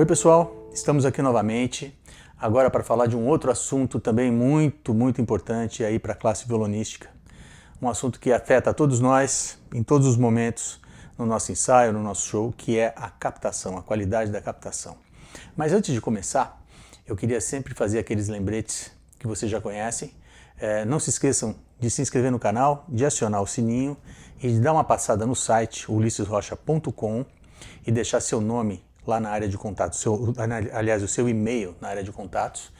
Oi pessoal, estamos aqui novamente, agora para falar de um outro assunto também muito importante aí para a classe violonística. Um assunto que afeta a todos nós, em todos os momentos, no nosso ensaio, no nosso show, que é a captação, a qualidade da captação. Mas antes de começar, eu queria sempre fazer aqueles lembretes que vocês já conhecem. Não se esqueçam de se inscrever no canal, de acionar o sininho e de dar uma passada no site ulissesrocha.com e deixar seu nome lá na área de contatos, aliás, o seu e-mail na área de contatos,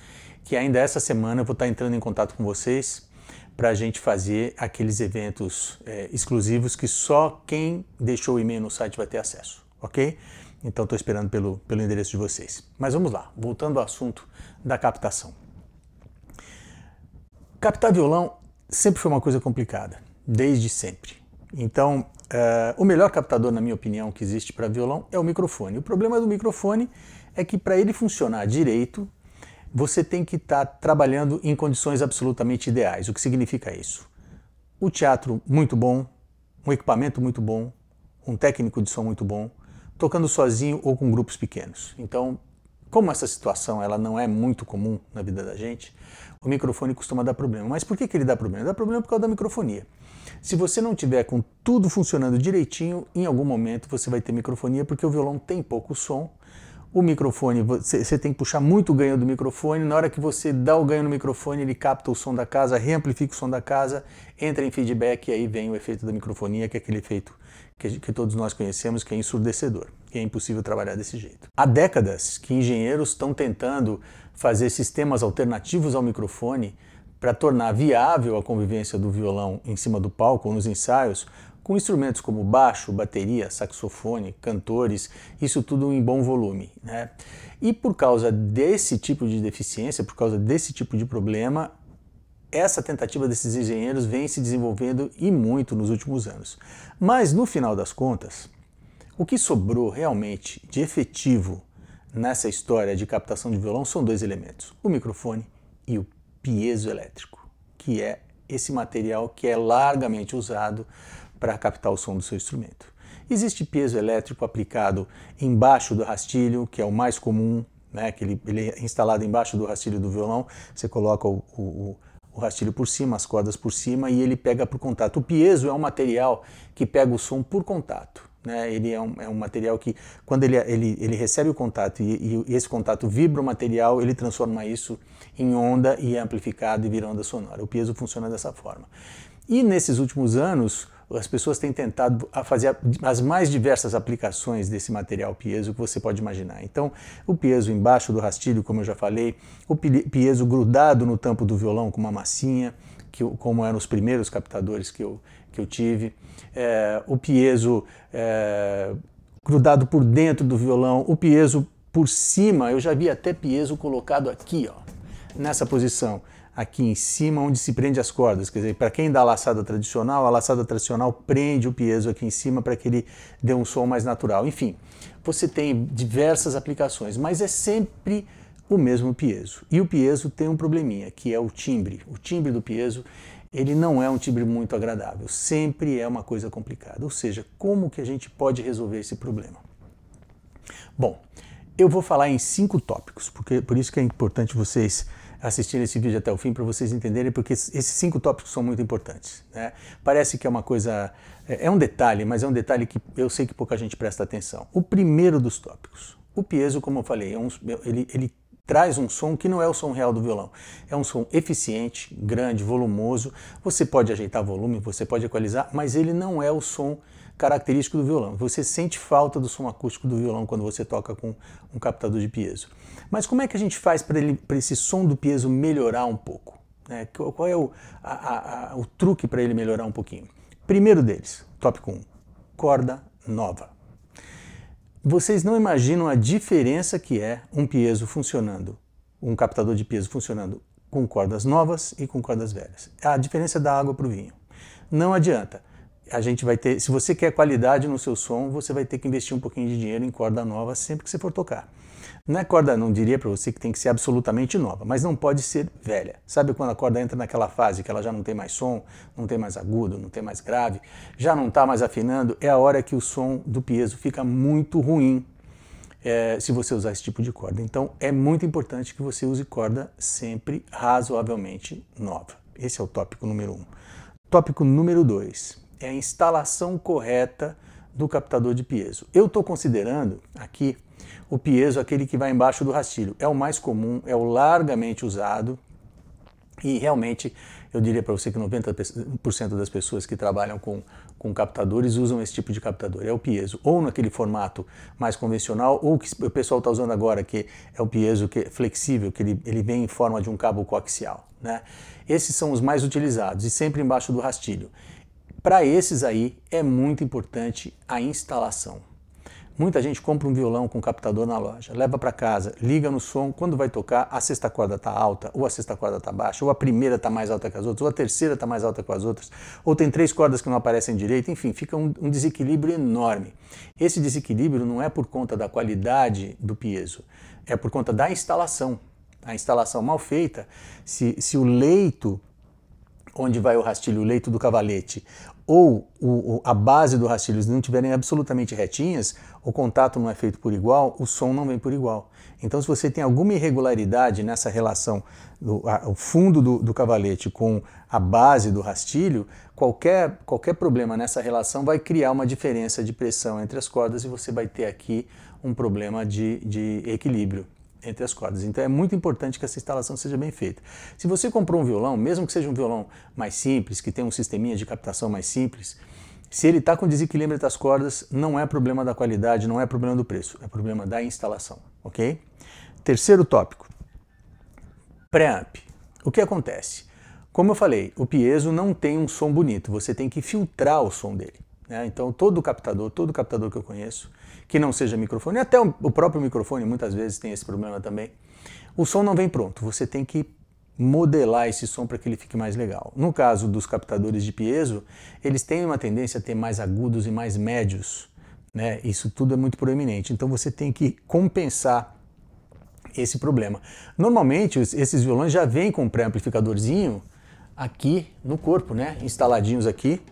que ainda essa semana eu vou estar entrando em contato com vocês para a gente fazer aqueles eventos exclusivos que só quem deixou o e-mail no site vai ter acesso, ok? Então estou esperando pelo endereço de vocês. Mas vamos lá, voltando ao assunto da captação. Captar violão sempre foi uma coisa complicada, desde sempre. Então, o melhor captador, na minha opinião, que existe para violão é o microfone. O problema do microfone é que para ele funcionar direito, você tem que estar trabalhando em condições absolutamente ideais. O que significa isso? O teatro muito bom, um equipamento muito bom, um técnico de som muito bom, tocando sozinho ou com grupos pequenos. Então, como essa situação ela não é muito comum na vida da gente, o microfone costuma dar problema. Mas por que ele dá problema? Dá problema por causa da microfonia. Se você não tiver com tudo funcionando direitinho, em algum momento você vai ter microfonia, porque o violão tem pouco som. O microfone, você tem que puxar muito o ganho do microfone. Na hora que você dá o ganho no microfone, ele capta o som da casa, reamplifica o som da casa, entra em feedback e aí vem o efeito da microfonia, que é aquele efeito que todos nós conhecemos, que é ensurdecedor, que é impossível trabalhar desse jeito. Há décadas que engenheiros estão tentando fazer sistemas alternativos ao microfone para tornar viável a convivência do violão em cima do palco ou nos ensaios, com instrumentos como baixo, bateria, saxofone, cantores, isso tudo em bom volume, né? E por causa desse tipo de deficiência, por causa desse tipo de problema, essa tentativa desses engenheiros vem se desenvolvendo e muito nos últimos anos. Mas no final das contas, o que sobrou realmente de efetivo nessa história de captação de violão são dois elementos, o microfone e o piezoelétrico, que é esse material que é largamente usado para captar o som do seu instrumento. Existe piezoelétrico aplicado embaixo do rastilho, que é o mais comum, né? Que ele é instalado embaixo do rastilho do violão, você coloca o rastilho por cima, as cordas por cima, e ele pega por contato. O piezo é um material que pega o som por contato, né? Ele é um material que, quando ele recebe o contato e esse contato vibra o material, ele transforma isso em onda e é amplificado e vira onda sonora. O piezo funciona dessa forma. E nesses últimos anos, as pessoas têm tentado fazer as mais diversas aplicações desse material piezo que você pode imaginar. Então, o piezo embaixo do rastilho, como eu já falei, o piezo grudado no tampo do violão com uma massinha, como eram os primeiros captadores que eu tive, o piezo grudado por dentro do violão, o piezo por cima. Eu já vi até piezo colocado aqui, ó, nessa posição, aqui em cima onde se prende as cordas, quer dizer, para quem dá laçada tradicional, a laçada tradicional prende o piezo aqui em cima para que ele dê um som mais natural. Enfim, você tem diversas aplicações, mas é sempre o mesmo piezo. E o piezo tem um probleminha, que é o timbre. O timbre do piezo, ele não é um timbre muito agradável, sempre é uma coisa complicada. Ou seja, como que a gente pode resolver esse problema? Bom, eu vou falar em 5 tópicos, porque por isso que é importante vocês assistirem esse vídeo até o fim, para vocês entenderem, porque esses 5 tópicos são muito importantes, né? Parece que é uma coisa, é um detalhe, mas é um detalhe que eu sei que pouca gente presta atenção. O primeiro dos tópicos, o piezo, como eu falei, ele traz um som que não é o som real do violão. É um som eficiente, grande, volumoso, você pode ajeitar volume, você pode equalizar, mas ele não é o som característico do violão. Você sente falta do som acústico do violão quando você toca com um captador de piezo. Mas como é que a gente faz para esse som do piezo melhorar um pouco, né? Qual é o truque para ele melhorar um pouquinho? Primeiro deles, tópico 1, corda nova. Vocês não imaginam a diferença que é um piezo funcionando, um captador de piezo funcionando com cordas novas e com cordas velhas. A diferença é da água para o vinho. Não adianta. A gente vai ter, se você quer qualidade no seu som, você vai ter que investir um pouquinho de dinheiro em corda nova sempre que você for tocar. Não é corda, não diria para você que tem que ser absolutamente nova, mas não pode ser velha. Sabe quando a corda entra naquela fase que ela já não tem mais som, não tem mais agudo, não tem mais grave, já não está mais afinando? É a hora que o som do piezo fica muito ruim. se você usar esse tipo de corda. Então é muito importante que você use corda sempre razoavelmente nova. Esse é o tópico número 1. Tópico número 2 é a instalação correta do captador de piezo. Eu estou considerando aqui o piezo, aquele que vai embaixo do rastilho. É o mais comum, é o largamente usado e realmente eu diria para você que 90% das pessoas que trabalham com captadores usam esse tipo de captador, é o piezo, ou naquele formato mais convencional, ou que o pessoal está usando agora, que é o piezo que é flexível, que ele vem em forma de um cabo coaxial, né? Esses são os mais utilizados e sempre embaixo do rastilho. Para esses aí é muito importante a instalação. Muita gente compra um violão com captador na loja, leva para casa, liga no som, quando vai tocar, a sexta corda está alta, ou a sexta corda está baixa, ou a primeira está mais alta que as outras, ou a terceira está mais alta que as outras, ou tem 3 cordas que não aparecem direito, enfim, fica um desequilíbrio enorme. Esse desequilíbrio não é por conta da qualidade do piezo, é por conta da instalação. A instalação mal feita, se o leito onde vai o rastilho, o leito do cavalete, ou a base do rastilho, se não estiverem absolutamente retinhas, o contato não é feito por igual, o som não vem por igual. Então, se você tem alguma irregularidade nessa relação, o fundo do cavalete com a base do rastilho, qualquer problema nessa relação vai criar uma diferença de pressão entre as cordas e você vai ter aqui um problema de equilíbrio entre as cordas. Então é muito importante que essa instalação seja bem feita. Se você comprou um violão, mesmo que seja um violão mais simples, que tenha um sisteminha de captação mais simples, se ele está com desequilíbrio entre as cordas, não é problema da qualidade, não é problema do preço, é problema da instalação, ok? Terceiro tópico, preamp. O que acontece? Como eu falei, o piezo não tem um som bonito, você tem que filtrar o som dele. Então, todo captador que eu conheço, que não seja microfone, até o próprio microfone muitas vezes tem esse problema também, o som não vem pronto, você tem que modelar esse som para que ele fique mais legal. No caso dos captadores de piezo, eles têm uma tendência a ter mais agudos e mais médios, né? Isso tudo é muito proeminente, então você tem que compensar esse problema. Normalmente, esses violões já vêm com um pré-amplificadorzinho aqui no corpo, né? Instaladinhos aqui,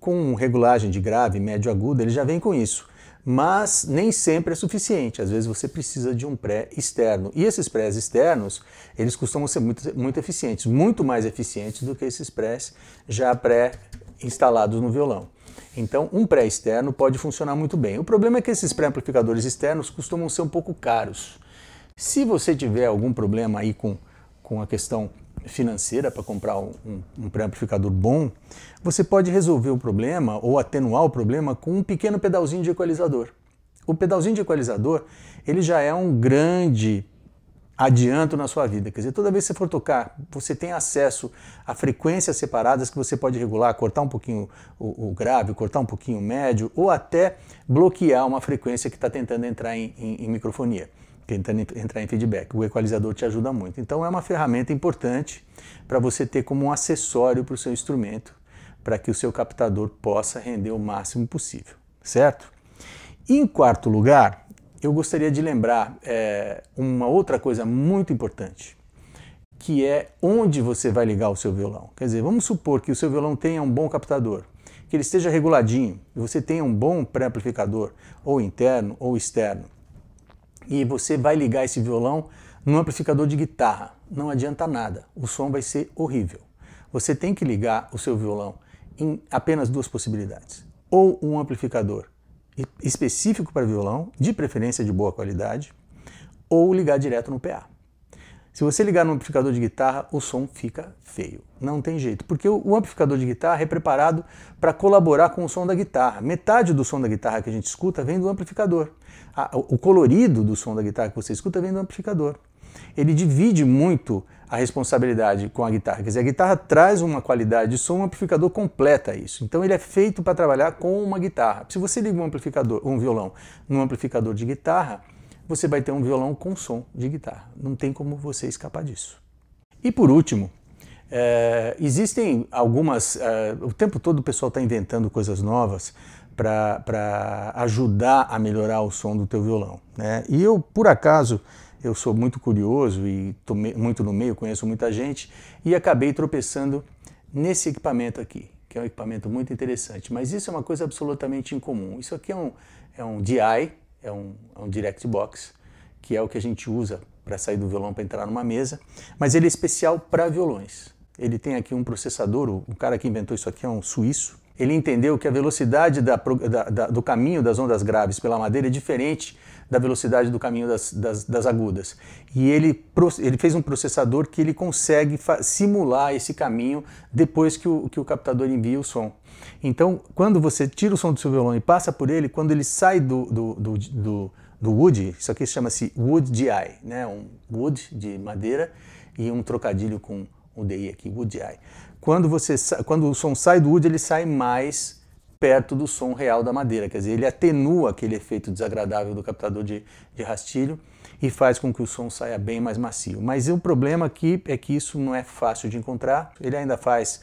com regulagem de grave, médio, agudo, ele já vem com isso. Mas nem sempre é suficiente, às vezes você precisa de um pré externo. E esses prés externos, eles costumam ser muito eficientes, muito mais eficientes do que esses prés já pré-instalados no violão. Então, um pré externo pode funcionar muito bem. O problema é que esses pré-amplificadores externos costumam ser um pouco caros. Se você tiver algum problema aí com a questão financeira para comprar um pré-amplificador bom, você pode resolver o problema ou atenuar o problema com um pequeno pedalzinho de equalizador. O pedalzinho de equalizador, ele já é um grande adianto na sua vida, quer dizer, toda vez que você for tocar, você tem acesso a frequências separadas que você pode regular, cortar um pouquinho o grave, cortar um pouquinho o médio, ou até bloquear uma frequência que está tentando entrar em microfonia, tentando entrar em feedback. O equalizador te ajuda muito. Então é uma ferramenta importante para você ter como um acessório para o seu instrumento, para que o seu captador possa render o máximo possível, certo? E em quarto lugar, eu gostaria de lembrar uma outra coisa muito importante, que é onde você vai ligar o seu violão. Quer dizer, vamos supor que o seu violão tenha um bom captador, que ele esteja reguladinho, e você tenha um bom pré-amplificador, ou interno ou externo, e você vai ligar esse violão no amplificador de guitarra. Não adianta nada, o som vai ser horrível. Você tem que ligar o seu violão em apenas 2 possibilidades. Ou um amplificador específico para violão, de preferência de boa qualidade, ou ligar direto no PA. Se você ligar no amplificador de guitarra, o som fica feio. Não tem jeito, porque o amplificador de guitarra é preparado para colaborar com o som da guitarra. Metade do som da guitarra que a gente escuta vem do amplificador. O colorido do som da guitarra que você escuta vem do amplificador. Ele divide muito a responsabilidade com a guitarra. Quer dizer, a guitarra traz uma qualidade de som, o amplificador completa isso. Então ele é feito para trabalhar com uma guitarra. Se você liga um violão num amplificador de guitarra, você vai ter um violão com som de guitarra. Não tem como você escapar disso. E por último, existem algumas... o tempo todo o pessoal está inventando coisas novas para ajudar a melhorar o som do teu violão, né? E eu, por acaso, eu sou muito curioso e estou muito no meio, conheço muita gente, e acabei tropeçando nesse equipamento aqui, que é um equipamento muito interessante. Mas isso é uma coisa absolutamente incomum. Isso aqui é um DI, é um direct box, que é o que a gente usa para sair do violão para entrar numa mesa, mas ele é especial para violões. Ele tem aqui um processador, o cara que inventou isso aqui é um suíço. Ele entendeu que a velocidade do caminho das ondas graves pela madeira é diferente da velocidade do caminho das agudas. E ele fez um processador que ele consegue simular esse caminho depois que o captador envia o som. Então, quando você tira o som do seu violão e passa por ele, quando ele sai do WooDI, isso aqui chama-se WooDI, né? Um wood de madeira e um trocadilho com o DI aqui, WooDI. Quando o som sai do WooDI, ele sai mais perto do som real da madeira, quer dizer, ele atenua aquele efeito desagradável do captador de rastilho e faz com que o som saia bem mais macio. Mas o problema aqui é que isso não é fácil de encontrar, ele ainda faz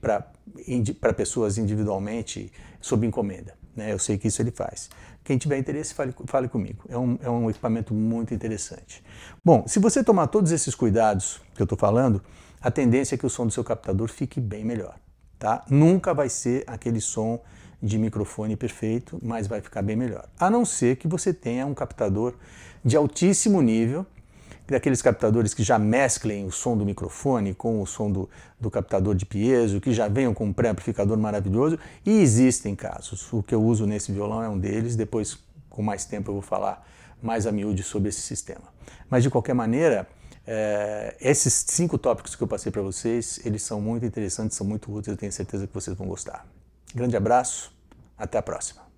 para pessoas individualmente sob encomenda, né? Eu sei que isso ele faz. Quem tiver interesse, fale comigo. É um equipamento muito interessante. Bom, se você tomar todos esses cuidados que eu estou falando, a tendência é que o som do seu captador fique bem melhor, tá? Nunca vai ser aquele som de microfone perfeito, mas vai ficar bem melhor. A não ser que você tenha um captador de altíssimo nível, daqueles captadores que já mesclem o som do microfone com o som do captador de piezo, que já venham com um pré-amplificador maravilhoso, e existem casos. O que eu uso nesse violão é um deles, depois, com mais tempo, eu vou falar mais a miúde sobre esse sistema. Mas, de qualquer maneira, esses 5 tópicos que eu passei para vocês, eles são muito interessantes, são muito úteis, eu tenho certeza que vocês vão gostar. Grande abraço, até a próxima.